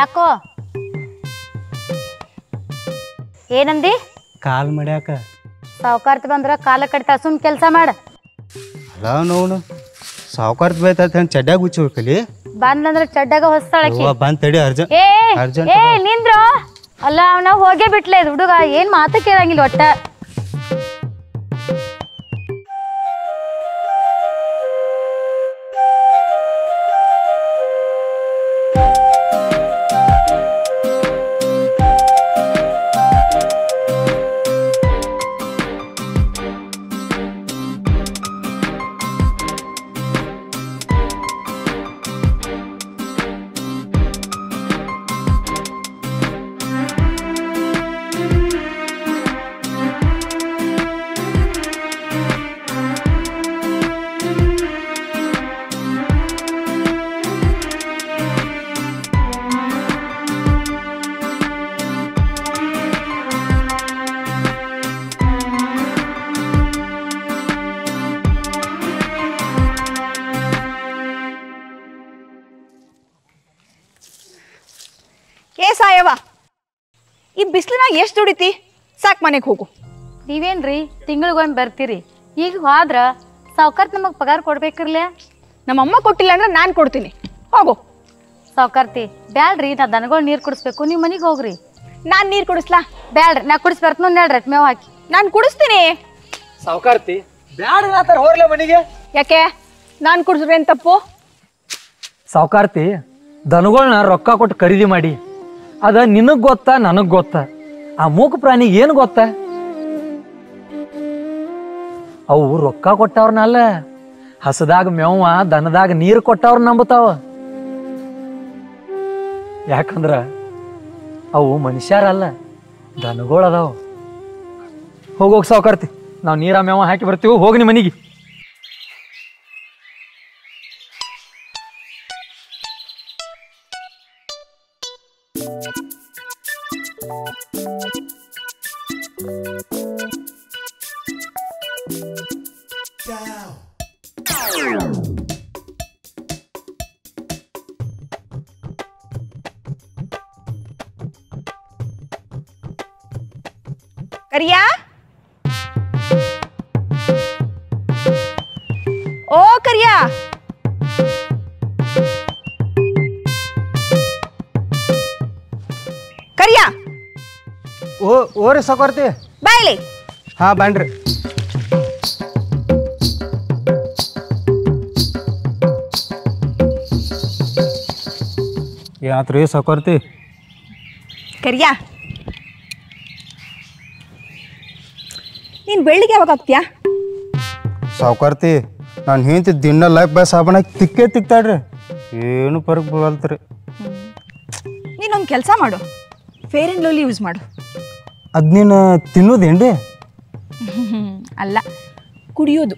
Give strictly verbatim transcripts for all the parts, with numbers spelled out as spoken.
ಯಾಕೋ ಏನಂದಿ? ಕಾಲ್ ಮಡ್ಯಾಕ ಸಾವುಕಾರ್ತ ಬಂದ್ರ ಕಾಲ ಕಡಿತ ಸುಮ್ ಕೆಲಸ ಮಾಡ. ಅಲ್ಲ ನೋಡು ಸಾವುಕಾರ್ತ ಬೈತಾ ಅಂತ ಚಡ್ಡಾ ಗುಚ್ಚು ಹೋಗಲಿ ಬಂದಂದ್ರ ಚಡ್ಡಾಗ ಹೊಸತಾಳಕಿ ಓ ಬಂದ ತಡಿ ಅರ್ಜುನ್ ಅರ್ಜುನ್ ಏ ನಿಂದ್ರು. ಅಲ್ಲ ಅವನ ಹೋಗೇ ಬಿಟ್ಲೆ ಹುಡುಗ ಏನ್ ಮಾತು ಕೇಳಂಗಿಲ್ಲ ಒಟ್ಟ. ಎಷ್ಟು ದುಡಿತಿ ಸಾಕ್ ಮನೆಗೆ ಹೋಗು. ನೀವೇನ್ರಿ ತಿಂಗಳಿಗೊಂದು ಬರ್ತೀರಿ, ಈಗ ಹೋದ್ರ ಸಾವುಕಾರ್ತಿ ನಮಗೆ ಪಗಾರ ಕೊಡ್ಬೇಕಿರ್ಲೇ. ನಮ್ಮಮ್ಮ ಕೊಟ್ಟಿಲ್ಲ ಅಂದ್ರೆ ನಾನು ಕೊಡ್ತೀನಿ, ಹೋಗು. ಸಾವುಕಾರ್ತಿ ಬ್ಯಾಳ್ರಿ, ನಾ ದನಗಳು ನೀರು ಕುಡಿಸ್ಬೇಕು, ನೀವು ಮನೆಗೆ ಹೋಗ್ರಿ. ನಾನು ನೀರು ಕುಡಿಸ್ಲಾ? ಬ್ಯಾಳ್ರಿ, ನಾ ಕುಡಿಸ್ ಬರ್ತೀನಿ, ಹೇಳ್ರಿ ಮೇವು ಹಾಕಿ ನಾನು ಕುಡಿಸ್ತೀನಿ. ಸಾವುಕಾರ್ತಿ ಬ್ಯಾಡ್ರಿ, ನಾ ತರ ಹೋಗ್ಲೇ ಮನೆಗೆ. ಯಾಕೆ ನಾನು ಕುಡಿಸ್ರಿ ಏನು ತಪ್ಪು? ಸಾವುಕಾರ್ತಿ ದನಗಳನ್ನ ರೊಕ್ಕ ಕೊಟ್ಟು ಖರೀದಿ ಮಾಡಿ, ಅದ ನಿನಗೆ ಗೊತ್ತಾ ನನಗೆ ಗೊತ್ತಾ, ಆ ಮೂಕ ಪ್ರಾಣಿಗೆ ಏನು ಗೊತ್ತಾ? ಅವು ರೊಕ್ಕ ಕೊಟ್ಟವ್ರನ್ನಲ್ಲ, ಹಸದಾಗ ಮೇವ ದನದಾಗ ನೀರು ಕೊಟ್ಟವ್ರನ್ನ ನಂಬುತ್ತಾವ. ಯಾಕಂದ್ರ ಅವು ಮನುಷ್ಯರಲ್ಲ, ದನಗಳದಾವ. ಹೋಗೋಗಿ ಸಾವುಕಾರ್ತಿ, ನಾವು ನೀರ ಮೇವ ಹಾಕಿ ಬರ್ತೀವಿ, ಹೋಗಿ ನಿಮ್ಮ ಮನೆಗೆ. करिया, ओ करिया, करिया, ओ ओ रे साकारते बायले. हाँ बांड्रे. यहाँ तो रे साकारते करिया. ನೀನು ಬೆಳ್ಳಿಗೆ ಯಾವಾಗ ಆಗ್ತೀಯಾ? ಸಾವುಕಾರ್ತಿ ನಾನು ಹೆಂಡತಿ ದಿನ ಲೈಫ್ ಬಾಯ್ ಸಾಬನಾಗಿ ತಿಕ್ಕೇ ತಿಕ್ತಾಡ್ರಿ, ಏನು ಪರಕ್ ಬಲ್ತ್ರಿ. ನೀನೊಂದು ಕೆಲಸ ಮಾಡು, ಫೇರ್ ಆ್ಯಂಡ್ ಲವ್ಲಿ ಯೂಸ್ ಮಾಡು. ಅದು ನೀನು ತಿನ್ನೋದೇನ್ರಿ? ಅಲ್ಲ, ಕುಡಿಯೋದು.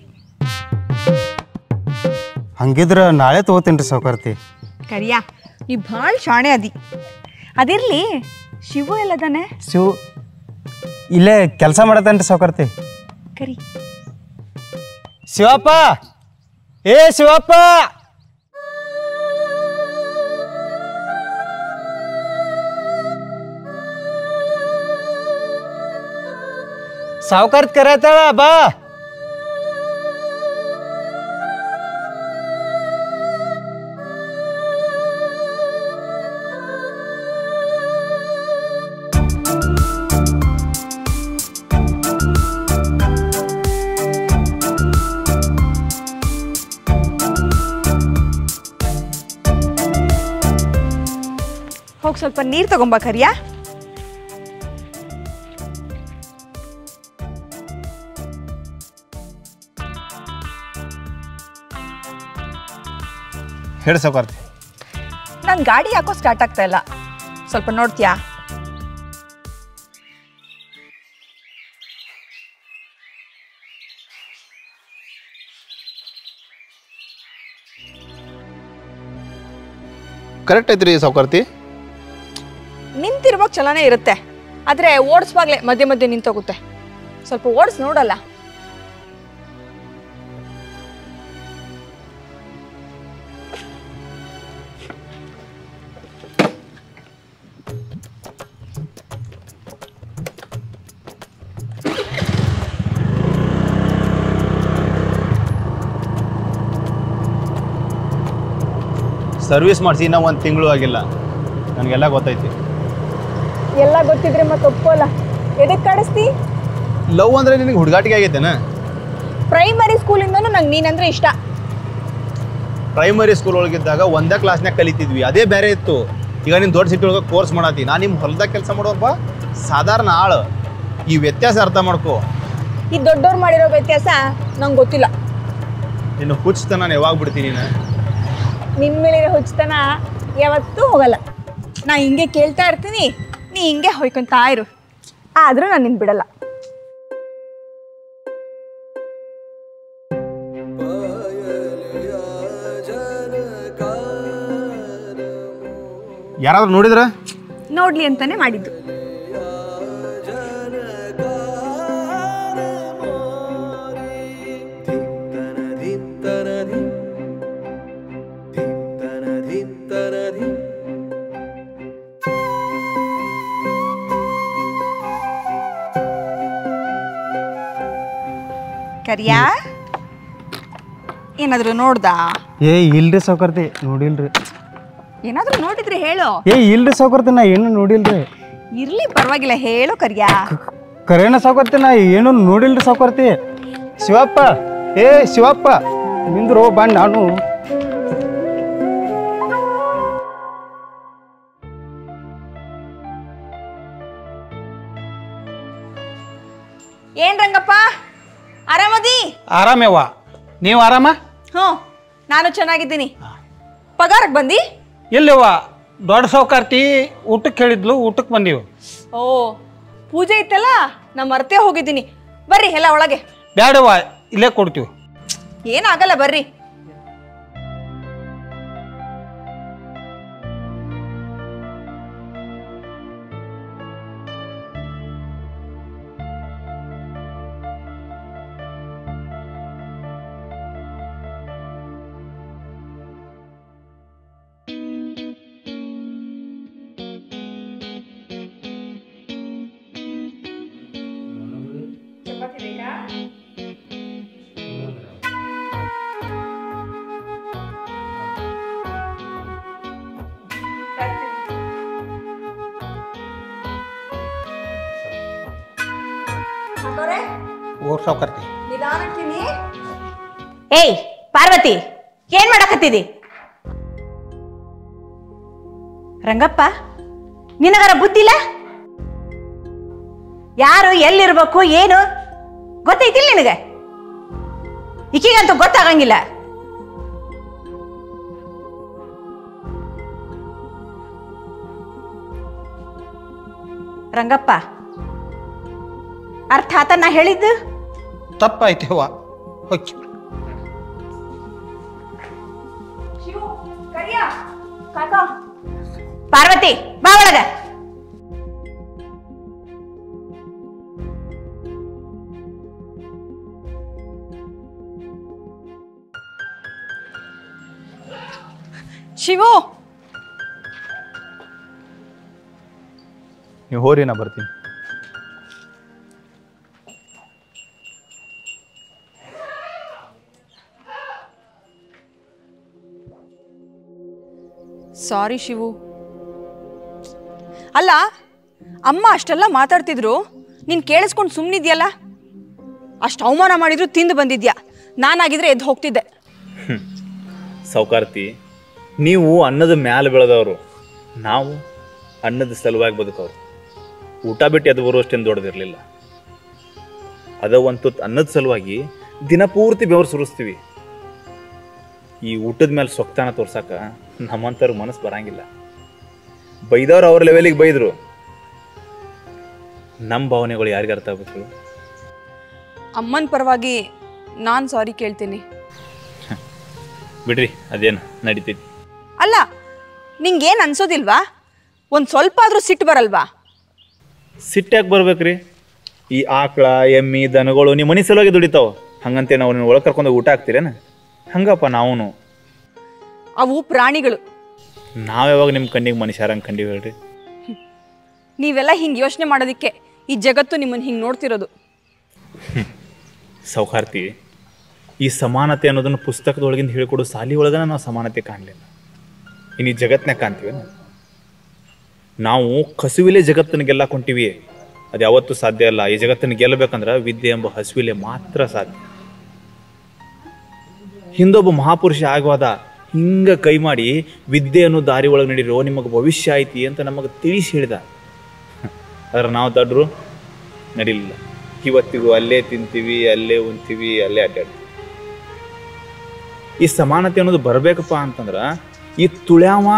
ಹಂಗಿದ್ರೆ ನಾಳೆ ತೊಗೋತೀನಿ ರೀ ಸಾವುಕಾರ್ತಿ. ಕರಿಯಾ, ನೀ ಭಾಳ ಶಾಣೆ ಅದಿ. ಅದಿರಲಿ, ಶಿವು ಎಲ್ಲದಾನೆ? ಶಿವು ಇಲ್ಲೇ ಕೆಲಸ ಮಾಡತ್ತೇನ್ರಿ ಸಾವುಕಾರ್ತಿ. ಕರಿ. ಶಿವಪ್ಪ, ಏ ಶಿವಪ್ಪ. ಸಾವುಕಾರ್ತಿ ಕರೆತಾಳ, ಬಾ. ಸ್ವಲ್ಪ ನೀರು ತಗೊಂಬ ಕರಿಯಾ. ಹೇಳಿ ಸಾವುಕಾರ್ತಿ. ನನ್ನ ಗಾಡಿ ಯಾಕೋ ಸ್ಟಾರ್ಟ್ ಆಗ್ತಾ ಇಲ್ಲ, ಸ್ವಲ್ಪ ನೋಡ್ತೀಯಾ? ಕರೆಕ್ಟ್ ಐತ್ರಿ ಸಾವುಕಾರ್ತಿ. ನಿಂತಿರುವಾಗ ಚಲನೆ ಇರುತ್ತೆ, ಆದರೆ ಓಡಿಸುವಾಗಲೇ ಮಧ್ಯೆ ಮಧ್ಯೆ ನಿಂತೋಗುತ್ತೆ. ಸ್ವಲ್ಪ ಓಡಿಸಿ ನೋಡಲ್ಲ. सर्विस मासी इन्ना ಒಂದು ತಿಂಗಳು ಆಗಿಲ್ಲ ನನಗೆಲ್ಲ ಗೊತ್ತೈತಿ ಎಲ್ಲ ಗೊತ್ತಿದ್ರೆ ಮತ್ತೆ ಒಪ್ಪೋಲ್ಲ ಎದಕ್ಕೆ ಕಡಿಸ್ತಿ ಲವ್ ಅಂದ್ರೆ ನಿಮಗೆ ಹುಡುಗಾಟಿಗೆ ಆಗೈತೆನಾ ಪ್ರೈಮರಿ ಸ್ಕೂಲ್ ಇಂದನೂ ನನಗೆ ನೀನ್ ಅಂದ್ರೆ ಇಷ್ಟ ಪ್ರೈಮರಿ ಸ್ಕೂಲ್ ಒಳಗಿದ್ದಾಗ ಒಂದೇ ಕ್ಲಾಸ್ ನಲ್ಲಿ ಕಲಿತಿದ್ವಿ ಅದೇ ಬೇರೆ ಇತ್ತು ಈಗ ನೀನು ದೊಡ್ಡ ಸಿಟಿ ಒಳಗೆ ಕೋರ್ಸ್ ಮಾಡಾತಿ ನಾನು ನಿಮ್ಮ ಹೊಲದ ಕೆಲಸ ಮಾಡೋಪ್ಪ ಸಾಧಾರಣ ಆಳು ಈ ವ್ಯತ್ಯಾಸ ಅರ್ಥ ಮಾಡ್ಕೋ ಈ ದೊಡ್ಡವರು ಮಾಡಿರೋ ವ್ಯತ್ಯಾಸ ನನಗೆ ಗೊತ್ತಿಲ್ಲ ನಿನ್ನ ಹುಚ್ಚತನ ನಾನು ಯಾವಾಗ ಬಿಡ್ತೀನಿ ನಾನು निम्मेलिरो हुच्चतन यावत्तू होगल्ल ना हिंगे केळ्ता इर्तीनि नी हिंगे होय्कोंता इरु आद्रू नानु निन्न बिडल्ल यारादरू नोडिद्रा नोडली अंताने माडिद्दु ಕರಿಯಾ ಏನಾದರೂ ನೋಡ್ದಾ ಏ ಇಲ್ರಿ ಸೌಕರ್ತಿ ನೋಡಿಲ್ರಿ ಏನಾದರೂ ನೋಡಿದ್ರೆ ಹೇಳೋ ಏ ಇಲ್ರಿ ಸೌಕರ್ತಿ ನಾ ಏನು ನೋಡಿಲ್ರಿ ಇರ್ಲಿ ಪರವಾಗಿಲ್ಲ ಹೇಳೋ ಕರಿಯಾ ಕರೆನ ಸೌಕರ್ತಿ ನಾ ಏನು ನೋಡಿಲ್ರಿ ಸೌಕರ್ತಿ ಶಿವಪ್ಪ ಏ ಶಿವಪ್ಪ ನಿಂದ್ರೋ ಬಂದ್ ನಾನು ಏನ್ ರಂಗಪ್ಪ आरामदी आरामेवा नीव आराम हूँ नानू चेन्नागिद्दीनि पगारक्के बंदी इल्लवा दोड्ड सौकारती ऊटक्के हेळिद्लु ऊटक्के बंदीवि ओ पूजे इत्तल्ल ना मरते होगिद्दीनि बर्री एल्ल ओळगे बेडवा इल्ले कोड्तीवि एनागल्ल बर्री पार्वती रंगप्पा निनगरा बुद्धि यार गोत्तैतिल्ल इकिगंतू गोत्तागंगिल्ल रंगप्पा अर्थ आता ना हेळिद्दु ತಪ್ಪಾಯ್ತೇವಾ ಹೋಗಿ ಶಿವು ಕರಿಯಾ ಕಾಕಾ ಪಾರ್ವತಿ ಬಾ ಒಳಗೆ ಶಿವು ನೀ ಹೋರಿ ನಾ ಬರ್ತೀನಿ ಸಾರಿ ಶಿವು ಅಲ್ಲ ಅಮ್ಮ ಅಷ್ಟೆಲ್ಲ ಮಾತಾಡ್ತಿದ್ರು ನೀನು ಕೇಳಿಸ್ಕೊಂಡು ಸುಮ್ಮನಿದ್ಯಲ್ಲ ಅಷ್ಟು ಅವಮಾನ ಮಾಡಿದ್ರು ತಿಂದು ಬಂದಿದ್ಯಾ ನಾನಾಗಿದ್ರೆ ಎದ್ದು ಹೋಗ್ತಿದ್ದೆ ಸೌಕಾರ್ತಿ ನೀವು ಅನ್ನದ ಮ್ಯಾಲೆ ಬೆಳೆದವರು ನಾವು ಅನ್ನದ ಸಲುವಾಗಿ ಬದುಕವರು ಊಟ ಬಿಟ್ಟು ಎದ್ದು ಬರೋಷ್ಟೇನು ದೊಡ್ಡದಿರಲಿಲ್ಲ ಅದ ಒಂದು ತುತ್ತು ಅನ್ನದ ಸಲುವಾಗಿ ದಿನಪೂರ್ತಿ ಬೆವರು ಸುರಿಸ್ತೀವಿ ಈ ಊಟದ ಮೇಲೆ ಸೊಕ್ತಾನ ತೋರ್ಸಕ ನಮ್ಮಂತರು ಮನಸ್ಸು ಬರಂಗಿಲ್ಲ ಬೈದವರು ಅವರ ಲೆವೆಲಿಗೆ ಬೈದ್ರು ನಮ್ಮ ಭಾವನೆಗಳು ಯಾರಿಗೆ ಅರ್ಥ ಆಗಬೇಕು ಅಮ್ಮನ ಪರವಾಗಿ ನಾನು ಸಾರಿ ಹೇಳ್ತೀನಿ ಬಿಡ್ರಿ ಅದೇನ ನಡೀತಿದೆ ಅಲ್ಲ ನಿಮಗೆ ಏನು ಅನ್ಸೋದಿಲ್ವಾ ಒಂದು ಸ್ವಲ್ಪ ಆದ್ರೂ ಸಿಟ್ಟು ಬರಲ್ವಾ ಸಿಟ್ಟು ಯಾಕೆ ಬರಬೇಕ್ರಿ ಈ ಆಕಳ ಎಮ್ಮಿ ದನಗಳು ನಿಮ್ಮ ಮನಿ ಸಲುವಾಗಿ ದುಡಿತಾವ ಹಂಗಂತೆ ನಾವು ನಿನ್ನ ಒಳಗೆ ಕರ್ಕೊಂಡು ಊಟ ಹಾಕ್ತಿರೇನ ಹಂಗಪ್ಪ ನಾವುನು ಅವು ಪ್ರಾಣಿಗಳು ನಾವು ಯಾವಾಗ ನಿಮ್ಮ ಕಣ್ಣಿಗೆ ಮನುಷ್ಯರಂಗೆ ಕಂಡಿವಿ ಹೇಳ್ರಿ ನೀವೆಲ್ಲ ಹಿಂಗೆ ಯೋಚನೆ ಮಾಡೋದಕ್ಕೆ ಈ ಜಗತ್ತು ನಿಮ್ಮನ್ನು ಹಿಂಗೆ ನೋಡ್ತಿರೋದು ಸೌಹಾರ್ತಿ ಈ ಸಮಾನತೆ ಅನ್ನೋದನ್ನು ಪುಸ್ತಕದೊಳಗಿಂದ ಹೇಳಿಕೊಡು ಸಾಲಿ ಒಳಗನ ನಾವು ಸಮಾನತೆ ಕಾಣಲಿಲ್ಲ ಇನ್ನು ಜಗತ್ತನ್ನ ಕಾಣ್ತೀವಿ ನಾವು. ಕಸುವಿಲೆ ಜಗತ್ತನ್ನ ಗೆಲ್ಲಕೊಂತೀವಿ, ಅದು ಯಾವತ್ತೂ ಸಾಧ್ಯ ಇಲ್ಲ. ಈ ಜಗತ್ತನ್ನ ಗೆಲ್ಲಬೇಕಂದ್ರೆ ವಿದ್ಯೆ ಎಂಬ ಹಸುವಿಲೆ ಮಾತ್ರ ಸಾಧ್ಯ. ಹಿಂದೊಬ್ಬ ಮಹಾಪುರುಷ ಆಗುವಾಗ ಹಿಂಗೆ ಕೈ ಮಾಡಿ ವಿದ್ಯೆಯನ್ನು ದಾರಿ ಒಳಗೆ ನಡೀರೋ, ನಿಮಗೆ ಭವಿಷ್ಯ ಐತಿ ಅಂತ ನಮಗೆ ತಿಳಿಸಿ ಹೇಳಿದ. ಆದರೆ ನಾವು ದಡ್ರು ನಡೀಲಿಲ್ಲ. ಇವತ್ತಿಗೂ ಅಲ್ಲೇ ತಿಂತೀವಿ, ಅಲ್ಲೇ ಉಣ್ತೀವಿ, ಅಲ್ಲೇ ಅಡ್ಡಾಡ್ತೀವಿ. ಈ ಸಮಾನತೆ ಅನ್ನೋದು ಬರಬೇಕಪ್ಪ ಅಂತಂದ್ರೆ ಈ ತುಳ್ಯಾವ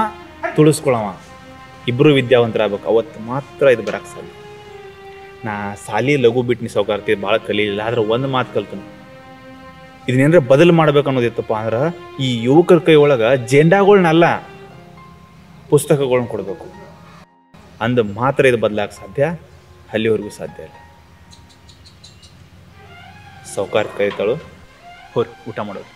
ತುಳಿಸ್ಕೊಳವ ಇಬ್ಬರು ವಿದ್ಯಾವಂತರಾಗಬೇಕು, ಅವತ್ತು ಮಾತ್ರ ಇದು ಬರಕ್ಕೆ ಸಾಧ್ಯ. ನಾ ಸಾಲಿ ಲಘು ಬಿಟ್ಟು ಸೌಕಾರ್ತಿ ಭಾಳ ಕಲೀಲಿಲ್ಲ, ಆದರೆ ಒಂದು ಮಾತು ಕಲ್ತೀನಿ. ಇದನ್ನೇನರ ಬದಲು ಮಾಡ್ಬೇಕು ಅನ್ನೋದಿತ್ತಪ್ಪ ಅಂದ್ರೆ ಈ ಯುವಕರ ಕೈ ಒಳಗೆ ಜೆಂಡಾಗಳನ್ನಲ್ಲ ಪುಸ್ತಕಗಳನ್ನ ಕೊಡಬೇಕು. ಅಂದ ಮಾತ್ರ ಇದು ಬದಲಾಗಕ್ಕೆ ಸಾಧ್ಯ, ಅಲ್ಲಿವರೆಗೂ ಸಾಧ್ಯ ಇಲ್ಲ. ಸೌಕಾರ ಕರಿತಾಳು, ಹೊರ ಊಟ ಮಾಡೋದು.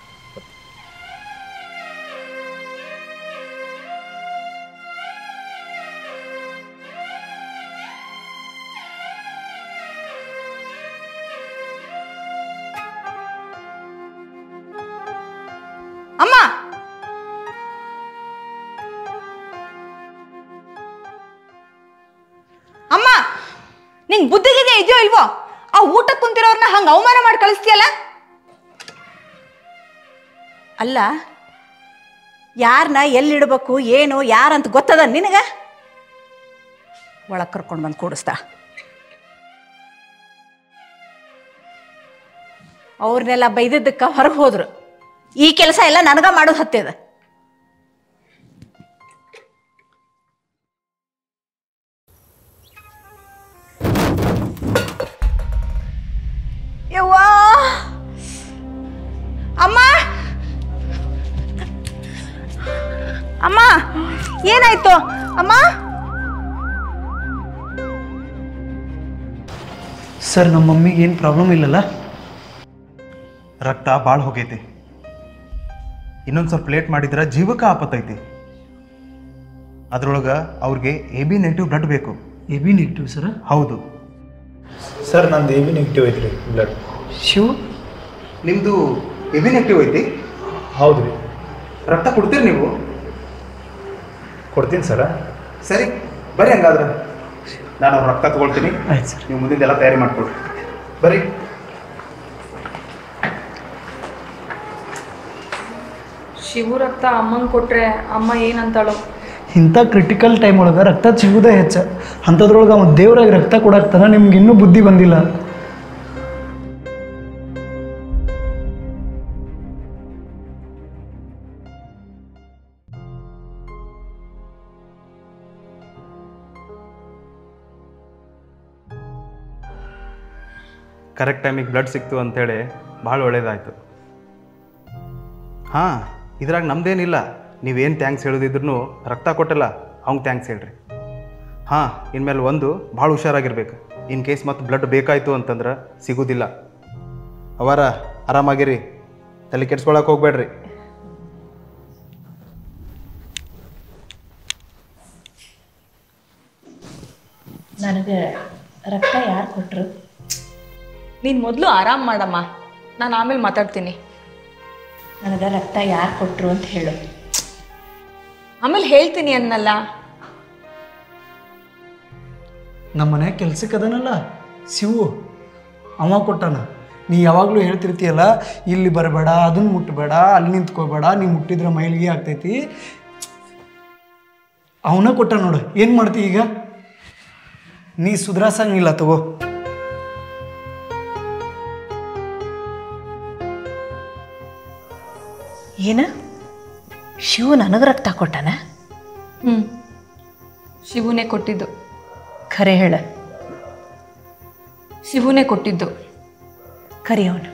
ಬುದ್ಧಿಗೆ ಇದೆಯೋ ಇಲ್ವೋ, ಆ ಊಟ ಕುಂತಿರೋರ್ನ ಹಂಗ ಅವಮಾನ ಮಾಡಿ ಕಳಿಸ್ತೀಯಲ್ಲ. ಅಲ್ಲ, ಯಾರನ್ನ ಎಲ್ಲಿಡಬೇಕು ಏನು ಯಾರಂತ ಗೊತ್ತದ ನಿನಗ? ಒಳಗೆ ಕರ್ಕೊಂಡು ಬಂದು ಕೂಡಿಸ್ತಾ ಅವ್ರನ್ನೆಲ್ಲ ಬೈದಿದ್ದಕ್ಕೆ ಹೊರಗೆ ಹೋದ್ರು. ಈ ಕೆಲಸ ಎಲ್ಲ ನನಗ ಮಾಡೋದು ಹತ್ತಿದ. ಅಮ್ಮ ಅಮ್ಮ ಏನಾಯ್ತು ಅಮ್ಮ? ಸರ್, ನಮ್ಮ ಮಮ್ಮಿಗೆ ಏನು ಪ್ರಾಬ್ಲಮ್ ಇಲ್ಲಲ್ಲ? ರಕ್ತ ಭಾಳ ಹೋಗೈತಿ. ಇನ್ನೊಂದು ಸ್ವಲ್ಪ ಲೇಟ್ ಮಾಡಿದ್ರೆ ಜೀವಕ್ಕೆ ಆಪತ್ತೈತಿ. ಅದ್ರೊಳಗೆ ಅವ್ರಿಗೆ ಎ ಬಿ ನೆಗೆಟಿವ್ ಬ್ಲಡ್ ಬೇಕು. A B negative sir? ಹೌದು ಸರ್, ನಂದು ಎ ಬಿ ನೆಗೆಟಿವ್ ಐತ್ರಿ ಬ್ಲಡ್. ಶಿವ, ನಿಮ್ಮದು ಎ ಬಿ ನೆಗೆಟಿವ್ ಐತಿ? ಹೌದು ರೀ. ರಕ್ತ ಕೊಡ್ತೀರಿ ನೀವು? ಕೊಡ್ತೀನಿ ಸರ. ಸರಿ ಬರ್ರಿ, ಹಂಗಾದ್ರೆ ನಾನು ರಕ್ತ ತೊಗೊಳ್ತೀನಿ. ಆಯ್ತು ಸರ್, ನೀವು ಮುಂದಿನ ಎಲ್ಲ ತಯಾರಿ ಮಾಡಿಕೊಡ್ರಿ. ಬರ್ರಿ. ಶಿವು ರಕ್ತ ಅಮ್ಮಂಗೆ ಕೊಟ್ಟರೆ ಅಮ್ಮ ಏನಂತಾಳು? ಇಂಥ ಕ್ರಿಟಿಕಲ್ ಟೈಮ್ ಒಳಗೆ ರಕ್ತ ಸಿಗುವುದೇ ಹೆಚ್ಚು. ಅಂಥದ್ರೊಳಗೆ ಅವನು ದೇವರಾಗಿ ರಕ್ತ ಕೊಡಾಕ್ತಾನ. ನಿಮ್ಗೆ ಇನ್ನೂ ಬುದ್ಧಿ ಬಂದಿಲ್ಲ. ಕರೆಕ್ಟ್ ಟೈಮಿಗೆ ಬ್ಲಡ್ ಸಿಕ್ತು ಅಂಥೇಳಿ ಭಾಳ ಒಳ್ಳೆಯದಾಯಿತು. ಹಾಂ, ಇದ್ರಾಗ ನಮ್ಮದೇನಿಲ್ಲ. ನೀವೇನು ಥ್ಯಾಂಕ್ಸ್ ಹೇಳೋದಿದ್ರೂ ರಕ್ತ ಕೊಟ್ಟಲ್ಲ ಅವ್ಗೆ ಥ್ಯಾಂಕ್ಸ್ ಹೇಳ್ರಿ. ಹಾಂ, ಇನ್ಮೇಲೆ ಒಂದು ಭಾಳ ಹುಷಾರಾಗಿರ್ಬೇಕು. ಇನ್ ಕೇಸ್ ಮತ್ತು ಬ್ಲಡ್ ಬೇಕಾಯಿತು ಅಂತಂದ್ರೆ ಸಿಗೋದಿಲ್ಲ. ಅವರ ಆರಾಮಾಗಿರಿ, ತಲೆ ಕೆಡ್ಸ್ಕೊಳಕ್ಕೆ ಹೋಗ್ಬೇಡ್ರಿ. ನನಗೆ ರಕ್ತ ಯಾರು ಕೊಟ್ಟರು? ನೀನು ಮೊದಲು ಆರಾಮ್ ಮಾಡಮ್ಮ, ನಾನು ಆಮೇಲೆ ಮಾತಾಡ್ತೀನಿ. ನನಗೆ ರಕ್ತ ಯಾರು ಕೊಟ್ಟರು ಅಂತ ಹೇಳು. ಆಮೇಲೆ ಹೇಳ್ತೀನಿ ಅನ್ನಲ್ಲ. ನಮ್ಮ ಮನೆ ಕೆಲ್ಸಕ್ಕೆ ಅದನಲ್ಲ ಶಿವು, ಅವ ಕೊಟ್ಟಾನ. ನೀ ಯಾವಾಗಲೂ ಹೇಳ್ತಿರ್ತೀಯಲ್ಲ, ಇಲ್ಲಿ ಬರಬೇಡ, ಅದನ್ನು ಮುಟ್ಟಬೇಡ, ಅಲ್ಲಿ ನಿಂತ್ಕೋಬೇಡ, ನೀವು ಮುಟ್ಟಿದ್ರೆ ಮೈಲಿಗೆ ಆಗ್ತೈತಿ. ಅವನ ಕೊಟ್ಟ ನೋಡು, ಏನು ಮಾಡ್ತೀಯ ಈಗ? ನೀ ಸುಧಾರಿಸಂಗಿಲ್ಲ ತಗೋ. ಏನು, ಶಿವು ನನಗೆ ರಕ್ತ ಕೊಟ್ಟಾನ? ಹ್ಞೂ, ಶಿವನೇ ಕೊಟ್ಟಿದ್ದು. ಖರೆ ಹೇಳ. ಶಿವನೇ ಕೊಟ್ಟಿದ್ದು. ಖರಿ ಅವನು.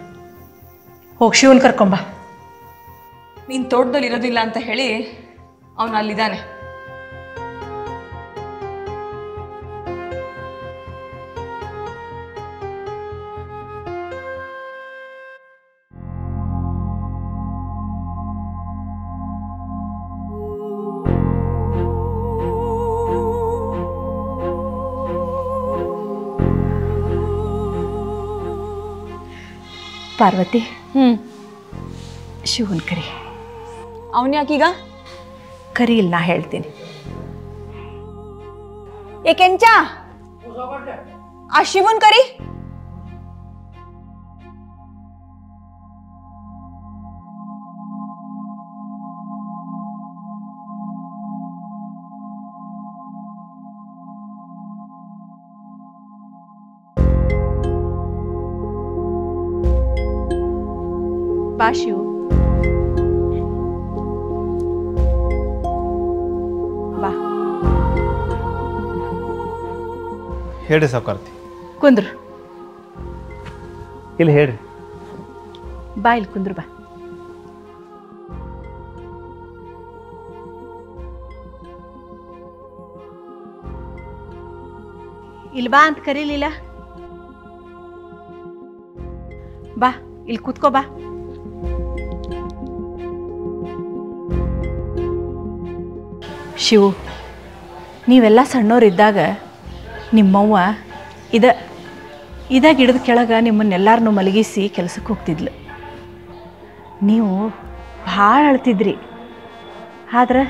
ಹೋಗಿ ಶಿವನ್ ಕರ್ಕೊಂಬ. ನೀನು ತೋಟದಲ್ಲಿ ಇರೋದಿಲ್ಲ ಅಂತ ಹೇಳಿ ಅವನು ಅಲ್ಲಿದ್ದಾನೆ. ಪಾರ್ವತಿ, ಹ್ಞೂ, ಶಿವನ್ ಕರಿ. ಅವನ್ಯಾಕೀಗ? खरी इल्ल हेळ्तीनि एकेंचा आशिवन करी बाशिव हेड सब करती कुंदर इल हेड बाइल कुंदर बा इल बांध करी लीला बा इल कूद को बा शिव ನೀವೆಲ್ಲ ಸಣ್ಣವರಿದ್ದಾಗ ನಿಮ್ಮವ್ವ ಇದ ಇದ ಗಿಡದ ಕೆಳಗೆ ನಿಮ್ಮನ್ನೆಲ್ಲರನ್ನು ಮಲಗಿಸಿ ಕೆಲಸಕ್ಕೆ ಹೋಗ್ತಿದ್ಲು. ನೀವು ಭಾಳ ಅಳ್ತಿದ್ರಿ. ಆದ್ರೆ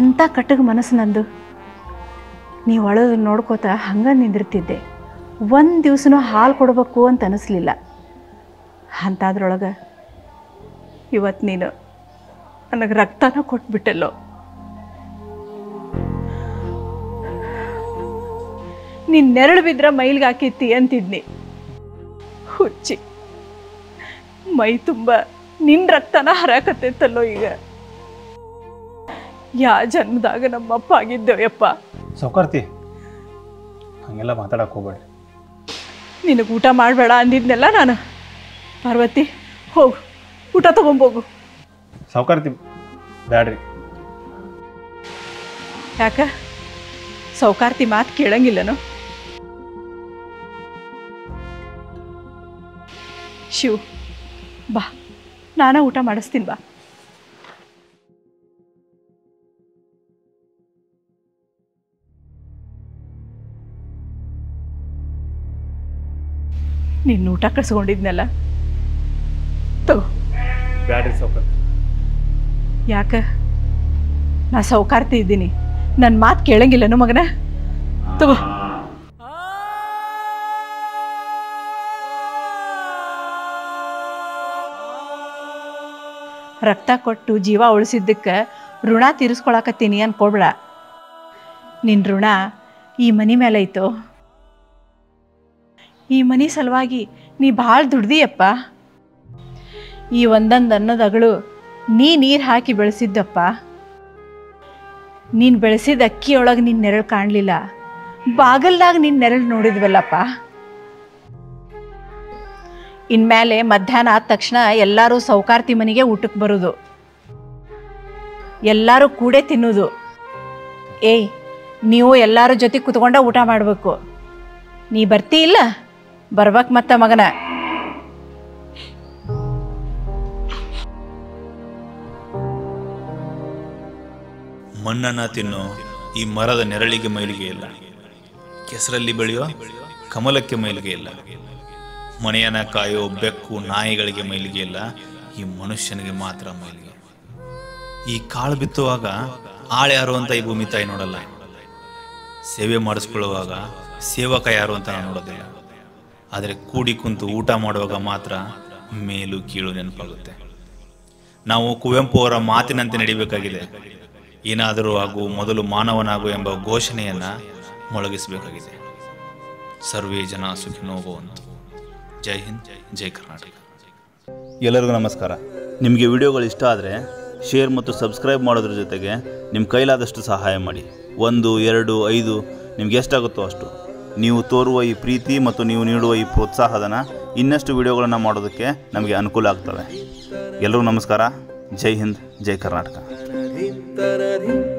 ಎಂತ ಕಟಕ ಮನಸ್ಸು ನಂದು. ನೀವು ಅಳೋದು ನೋಡ್ಕೋತಾ ಹಂಗ ನಿಂದಿರ್ತಿದ್ದೆ. ಒಂದು ದಿವಸನೂ ಹಾಲು ಕೊಡಬೇಕು ಅಂತ ಅನಿಸಲಿಲ್ಲ. ಅಂತಾದ್ರೊಳಗೆ ಇವತ್ತು ನೀನು ನನಗೆ ರಕ್ತನ ಕೊಟ್ಬಿಟ್ಟೆಲ್ಲೋ. ನೀನ್ ನೆರಳು ಬಿದ್ರ ಮೈಲ್ಗೆ ಹಾಕಿತ್ತಿ ಅಂತಿದ್ನಿ. ಹುಚ್ಚಿ ಮೈ ತುಂಬ ನಿನ್ ರಕ್ತನ ಹರಕತ್ತೈತಲ್ಲೋ. ಈಗ ಯಾ ಜನ್ಮದಾಗ ನಮ್ಮಪ್ಪ ಆಗಿದ್ದೇವಪ್ಪ. ಸೌಕರ್ತಿ ಹಂಗೆಲ್ಲ ಮಾತಾಡಕ್ಕೆ ಹೋಗ್ಬೇಡ್ರಿ. ನಿನಗೆ ಊಟ ಮಾಡಬೇಡ ಅಂದಿದ್ನೆಲ್ಲ ನಾನು. ಪಾರ್ವತಿ ಹೋಗು ಊಟ ತಗೊಂಬೋಗು. ಸೌಕರ್ತಿ ಬ್ಯಾಡ್ರಿ. ಯಾಕ ಸೌಕರ್ತಿ ಮಾತು ಕೇಳಂಗಿಲ್ಲನೋ? शिव बा नाना ऊट मास्तीन बा नीन ऊट कल तो याक ना सौकारती नन मात केळंगिल्ल मगन तगो रक्त कोट्टु जीव उळिसिदक्के ऋण तीरिस्कोळ्ळकत्तीनि अन्कोबेड. निन्न ऋण ई मने मेले ऐतो. ई मने सलुवागि नी भाळ दुडिदियप्प. ई ओंदोंद अन्नद अगळु नी नीरु हाकि बेळसिदप्प. नीनु बेळसिद अक्कियोळगे निन्न नेरळु काणलिल्ल. बागलनाग निन्न नेरळु नोडिद्वल्लप्प. इनमेले मध्याह्न आद तक्षण ಎಲ್ಲರೂ ಸೌಕಾರ್ತಿ ಮನೆಗೆ ಊಟಕ್ಕೆ ಬರೋದು. ಎಲ್ಲರೂ ಕೂಡೆ ತಿನ್ನೋದು. ಏಯ್ ನೀವು ಎಲ್ಲರೂ ಜೊತೆ ಕೂತ್ಕೊಂಡ ಊಟ ಮಾಡಬೇಕು. ನೀ ಬರ್ತಿ ಇಲ್ಲ? ಬರಬೇಕು ಮತ್ತೆ ಮಗನ. ಮಣ್ಣನ ತಿನ್ನೋ ಈ ಮರದ ನೆರಳಿಗೆ ಮೈಲಿಗೆ ಇಲ್ಲ. ಕೆಸರಲ್ಲಿ ಬೆಳೆಯೋ ಕಮಲಕ್ಕೆ ಮೈಲಿಗೆ ಇಲ್ಲ. ಮನೆಯನ ಕಾಯೋ ಬೆಕ್ಕು ನಾಯಿಗಳಿಗೆ ಮೈಲಿಗೆ ಇಲ್ಲ. ಈ ಮನುಷ್ಯನಿಗೆ ಮಾತ್ರ ಮೈಲಿಗೆ. ಈ ಕಾಳು ಬಿತ್ತುವಾಗ ಆಳು ಯಾರು ಅಂತ ಈ ಭೂಮಿ ತಾಯಿ ನೋಡಲ್ಲ. ಸೇವೆ ಮಾಡಿಸ್ಕೊಳ್ಳುವಾಗ ಸೇವಕ ಯಾರು ಅಂತ ನಾನು ನೋಡೋದಿಲ್ಲ. ಆದರೆ ಕೂಡಿ ಕುಂತು ಊಟ ಮಾಡುವಾಗ ಮಾತ್ರ ಮೇಲು ಕೀಳು ನೆನಪಾಗುತ್ತೆ. ನಾವು ಕುವೆಂಪು ಅವರ ಮಾತಿನಂತೆ ನಡಿಬೇಕಾಗಿದೆ. ಏನಾದರೂ ಹಾಗೂ ಮೊದಲು ಮಾನವನಾಗು ಎಂಬ ಘೋಷಣೆಯನ್ನು ಮೊಳಗಿಸಬೇಕಾಗಿದೆ. ಸರ್ವೇ ಜನ ಸುಖಿನೋ ಭವಂತು. ಜೈ ಹಿಂದ್, ಜೈ ಕರ್ನಾಟಕ. ಎಲ್ಲರಿಗೂ ನಮಸ್ಕಾರ. ನಿಮಗೆ ವಿಡಿಯೋಗಳು ಇಷ್ಟ ಆದರೆ ಶೇರ್ ಮತ್ತು ಸಬ್ಸ್ಕ್ರೈಬ್ ಮಾಡೋದ್ರ ಜೊತೆಗೆ ನಿಮ್ಮ ಕೈಲಾದಷ್ಟು ಸಹಾಯ ಮಾಡಿ. ಒಂದು ಎರಡು ಐದು ನಿಮ್ಗೆ ಎಷ್ಟಾಗುತ್ತೋ ಅಷ್ಟು. ನೀವು ತೋರುವ ಈ ಪ್ರೀತಿ ಮತ್ತು ನೀವು ನೀಡುವ ಈ ಪ್ರೋತ್ಸಾಹಧನ ಇನ್ನಷ್ಟು ವಿಡಿಯೋಗಳನ್ನು ಮಾಡೋದಕ್ಕೆ ನಮಗೆ ಅನುಕೂಲ ಆಗ್ತವೆ. ಎಲ್ಲರಿಗೂ ನಮಸ್ಕಾರ. ಜೈ ಹಿಂದ್, ಜೈ ಕರ್ನಾಟಕ.